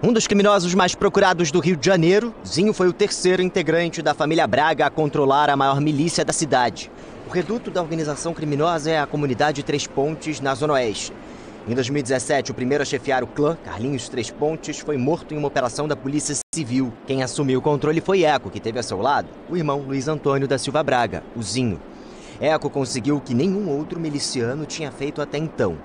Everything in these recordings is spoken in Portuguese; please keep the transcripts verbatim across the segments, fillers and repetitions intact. Um dos criminosos mais procurados do Rio de Janeiro, Zinho foi o terceiro integrante da família Braga a controlar a maior milícia da cidade. O reduto da organização criminosa é a comunidade Três Pontes, na Zona Oeste. Em dois mil e dezessete, o primeiro a chefiar o clã, Carlinhos Três Pontes, foi morto em uma operação da Polícia Civil. Quem assumiu o controle foi Eco, que teve a seu lado o irmão Luiz Antônio da Silva Braga, o Zinho. Eco conseguiu o que nenhum outro miliciano tinha feito até então.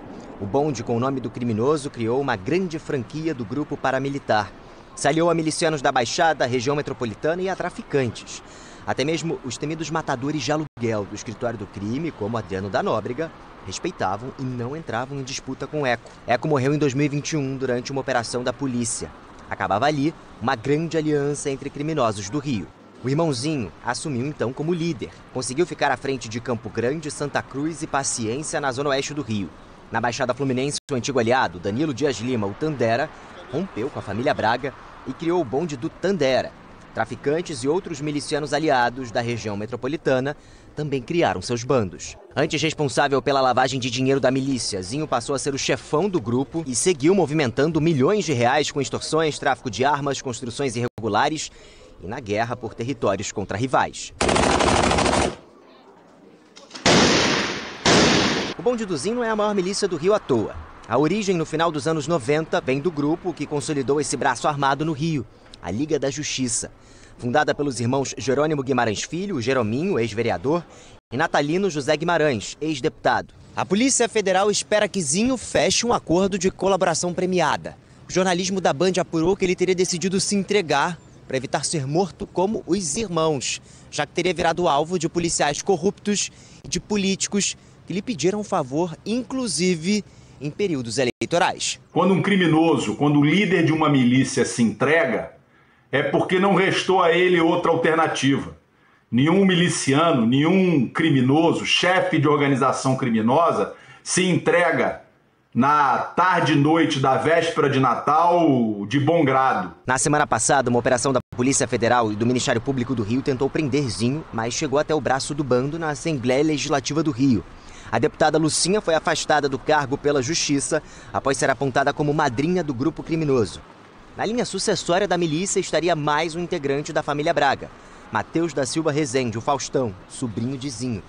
O bonde com o nome do criminoso criou uma grande franquia do grupo paramilitar. Se aliou a milicianos da Baixada, região metropolitana e a traficantes. Até mesmo os temidos matadores de aluguel do escritório do crime, como Adriano da Nóbrega, respeitavam e não entravam em disputa com Eco. Eco morreu em dois mil e vinte e um durante uma operação da polícia. Acabava ali uma grande aliança entre criminosos do Rio. O irmãozinho assumiu então como líder. Conseguiu ficar à frente de Campo Grande, Santa Cruz e Paciência, na zona oeste do Rio. Na Baixada Fluminense, o antigo aliado, Danilo Dias Lima, o Tandera, rompeu com a família Braga e criou o bonde do Tandera. Traficantes e outros milicianos aliados da região metropolitana também criaram seus bandos. Antes responsável pela lavagem de dinheiro da milícia, Zinho passou a ser o chefão do grupo e seguiu movimentando milhões de reais com extorsões, tráfico de armas, construções irregulares e na guerra por territórios contra rivais. O bonde do Zinho não é a maior milícia do Rio à toa. A origem no final dos anos noventa vem do grupo que consolidou esse braço armado no Rio, a Liga da Justiça. Fundada pelos irmãos Jerônimo Guimarães Filho, Jerominho, ex-vereador, e Natalino José Guimarães, ex-deputado. A Polícia Federal espera que Zinho feche um acordo de colaboração premiada. O jornalismo da Band apurou que ele teria decidido se entregar para evitar ser morto como os irmãos, já que teria virado alvo de policiais corruptos e de políticos que lhe pediram um favor, inclusive em períodos eleitorais. Quando um criminoso, quando o líder de uma milícia se entrega, é porque não restou a ele outra alternativa. Nenhum miliciano, nenhum criminoso, chefe de organização criminosa, se entrega na tarde e noite da véspera de Natal de bom grado. Na semana passada, uma operação da Polícia Federal e do Ministério Público do Rio tentou prender Zinho, mas chegou até o braço do bando na Assembleia Legislativa do Rio. A deputada Lucinha foi afastada do cargo pela Justiça após ser apontada como madrinha do grupo criminoso. Na linha sucessória da milícia estaria mais um integrante da família Braga, Mateus da Silva Rezende, o Faustão, sobrinho de Zinho.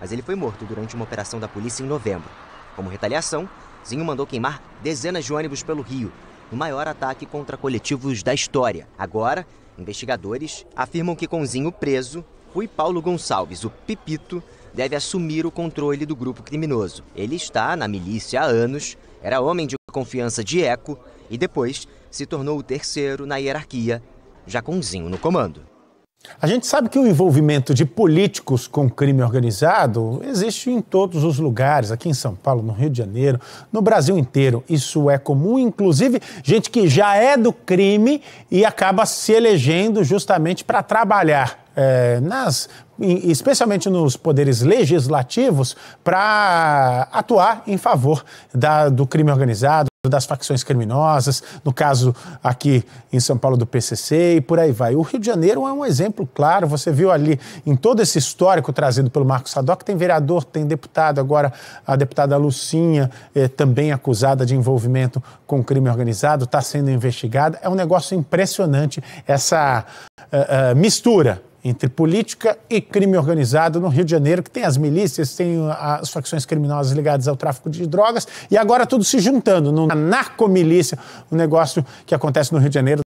Mas ele foi morto durante uma operação da polícia em novembro. Como retaliação, Zinho mandou queimar dezenas de ônibus pelo Rio, no maior ataque contra coletivos da história. Agora, investigadores afirmam que com Zinho preso, Rui Paulo Gonçalves, o Pipito, deve assumir o controle do grupo criminoso. Ele está na milícia há anos, era homem de confiança de Eco e depois se tornou o terceiro na hierarquia, já com Zinho no comando. A gente sabe que o envolvimento de políticos com crime organizado existe em todos os lugares, aqui em São Paulo, no Rio de Janeiro, no Brasil inteiro. Isso é comum, inclusive, gente que já é do crime e acaba se elegendo justamente para trabalhar, é, nas, especialmente nos poderes legislativos, para atuar em favor da, do crime organizado, das facções criminosas, no caso aqui em São Paulo do P C C e por aí vai. O Rio de Janeiro é um exemplo claro, você viu ali em todo esse histórico trazido pelo Marcos Sadoc, tem vereador, tem deputado, agora a deputada Lucinha, eh, também acusada de envolvimento com crime organizado, está sendo investigada. É um negócio impressionante essa uh, uh, mistura entre política e crime organizado no Rio de Janeiro, que tem as milícias, tem as facções criminosas ligadas ao tráfico de drogas, e agora tudo se juntando numa narcomilícia, um negócio que acontece no Rio de Janeiro